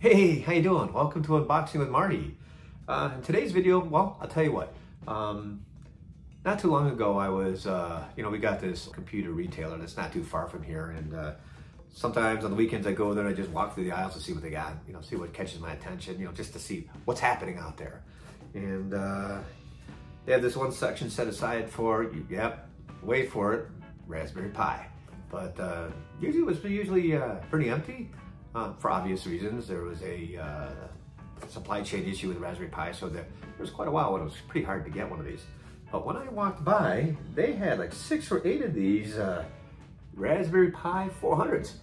Hey, how you doing? Welcome to Unboxing with Marty. In today's video, well, I'll tell you what. Not too long ago, I was, we got this computer retailer that's not too far from here, and sometimes on the weekends I go there and I just walk through the aisles to see what they got, see what catches my attention, just to see what's happening out there. And they have this one section set aside for, yep, wait for it, Raspberry Pi. But usually it was pretty empty. For obvious reasons, there was a supply chain issue with Raspberry Pi, so there was quite a while when it was pretty hard to get one of these. But when I walked by, they had like 6 or 8 of these Raspberry Pi 400s.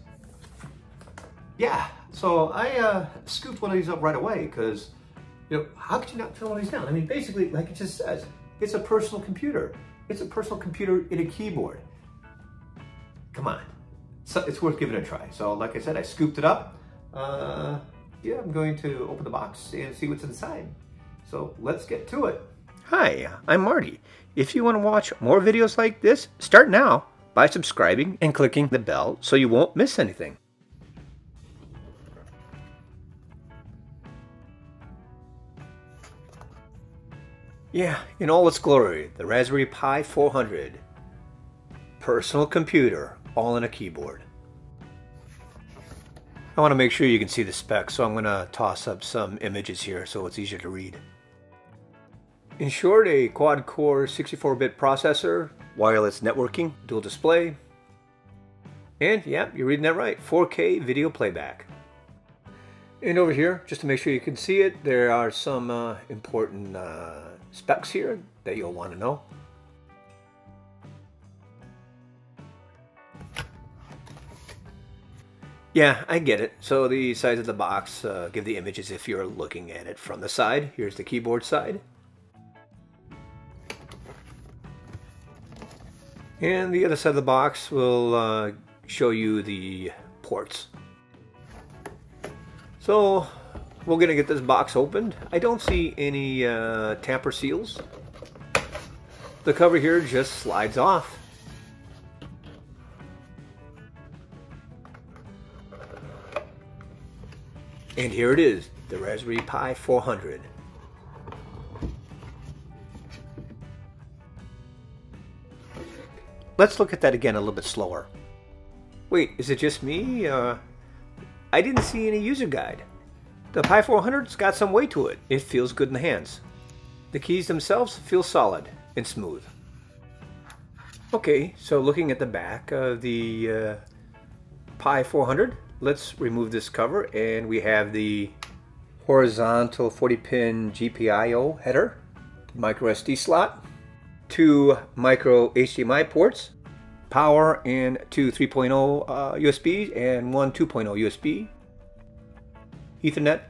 Yeah, so I scooped one of these up right away because, how could you not fill one of these down? I mean, basically, like it just says, it's a personal computer. It's a personal computer in a keyboard. Come on. So it's worth giving it a try. So like I said, I scooped it up. Yeah, I'm going to open the box and see what's inside. So let's get to it. Hi, I'm Marty. If you want to watch more videos like this, start now by subscribing and clicking the bell so you won't miss anything. Yeah, in all its glory, the Raspberry Pi 400. Personal computer. All in a keyboard. I want to make sure you can see the specs, so I'm going to toss up some images here so it's easier to read. In short, a quad-core 64-bit processor, wireless networking, dual display, and yeah, you're reading that right, 4K video playback. And over here, just to make sure you can see it, there are some important specs here that you'll want to know. Yeah, I get it. So the size of the box give the images if you're looking at it from the side. Here's the keyboard side. And the other side of the box will show you the ports. So we're going to get this box opened. I don't see any tamper seals. The cover here just slides off. And here it is, the Raspberry Pi 400. Let's look at that again a little bit slower. Wait, is it just me? I didn't see any user guide. The Pi 400's got some weight to it. It feels good in the hands. The keys themselves feel solid and smooth. Okay, so looking at the back of the Pi 400, let's remove this cover, and we have the horizontal 40-pin GPIO header, microSD slot, 2 micro HDMI ports, power, and 2 3.0 USBs, and 1 2.0 USB, Ethernet,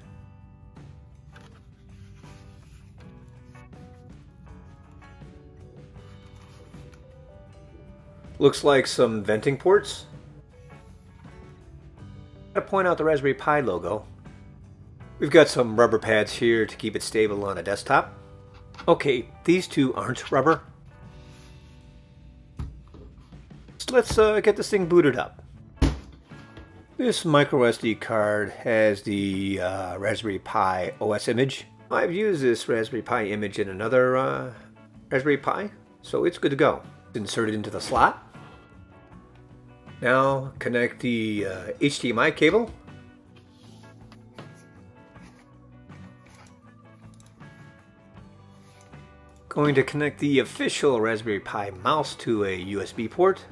looks like some venting ports. To point out the Raspberry Pi logo. We've got some rubber pads here to keep it stable on a desktop. Okay, these two aren't rubber. So let's get this thing booted up. This microSD card has the Raspberry Pi OS image. I've used this Raspberry Pi image in another Raspberry Pi, so it's good to go. Insert it into the slot. Now connect the HDMI cable. Going to connect the official Raspberry Pi mouse to a USB port.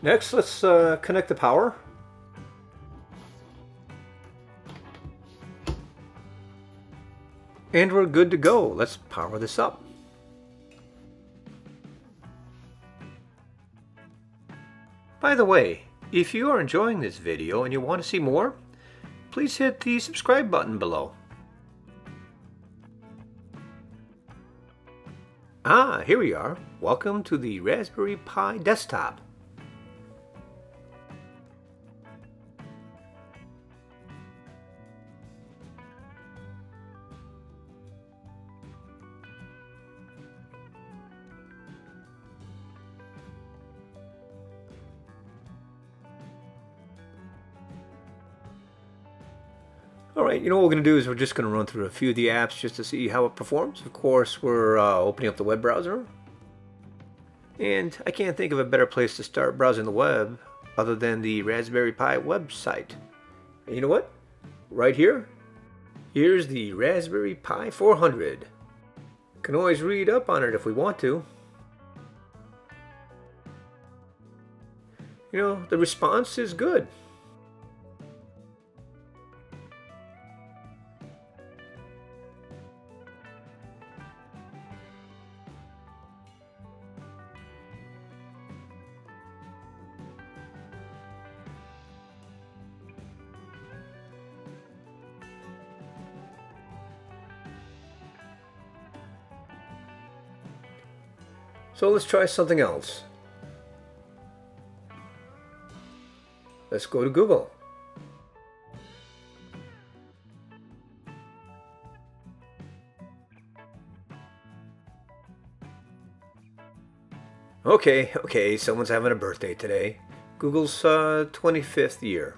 Next, let's connect the power. And we're good to go. Let's power this up. By the way, if you are enjoying this video and you want to see more, please hit the subscribe button below. Ah, here we are. Welcome to the Raspberry Pi desktop. Alright, you know what we're going to do is we're just going to run through a few of the apps just to see how it performs. Of course, we're opening up the web browser. And I can't think of a better place to start browsing the web other than the Raspberry Pi website. And you know what? Right here, here's the Raspberry Pi 400. Can always read up on it if we want to. You know, the response is good. So let's try something else. Let's go to Google. Okay, someone's having a birthday today. Google's 25th year.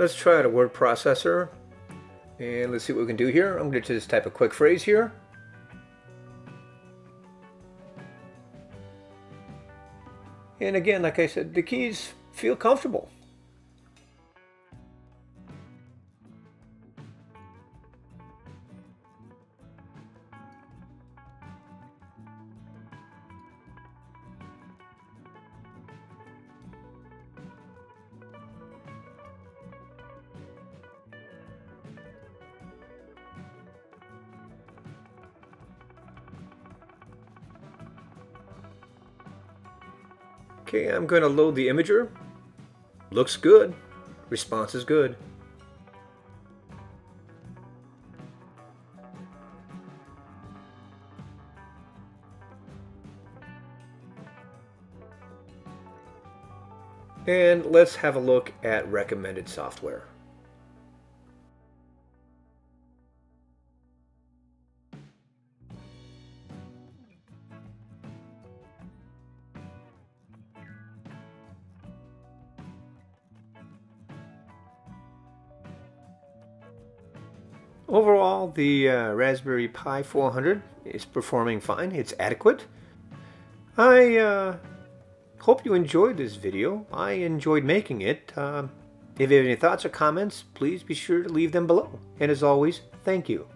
Let's try out a word processor and let's see what we can do here. I'm going to just type a quick phrase here. And again, like I said, the keys feel comfortable. Okay, I'm going to load the imager. Looks good. Response is good. And let's have a look at recommended software. Overall, the Raspberry Pi 400 is performing fine. It's adequate. I hope you enjoyed this video. I enjoyed making it. If you have any thoughts or comments, please be sure to leave them below. And as always, thank you.